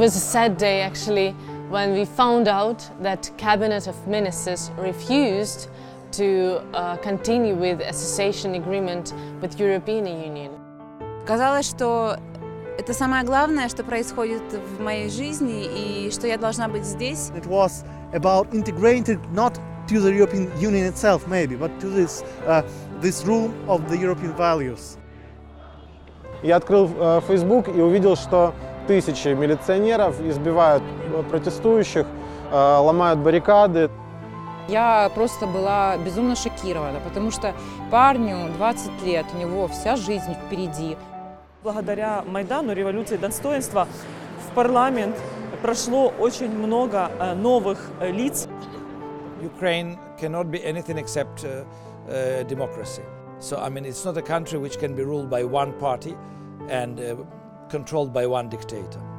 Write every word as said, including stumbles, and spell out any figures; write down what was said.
was a sad day actually when we found out that Cabinet of Ministers refused to uh, continue with association agreement with European Union. Казалось, что это самое главное, что происходит в моей жизни, и что я должна быть здесь. It was about integrated not to the European Union itself, maybe, but to this uh, this room of the European values. Я открыл Facebook и увидел, что тысячи милиционеров избивают протестующих, ломают баррикады. Я просто была безумно шокирована, потому что парню двадцать лет, у него вся жизнь впереди. Благодаря Майдану, революции достоинства, в парламент прошло очень много новых лиц. Ukraine cannot be anything except uh, uh, democracy. So, I mean, it's not a country which can be ruled by one party and uh, controlled by one dictator.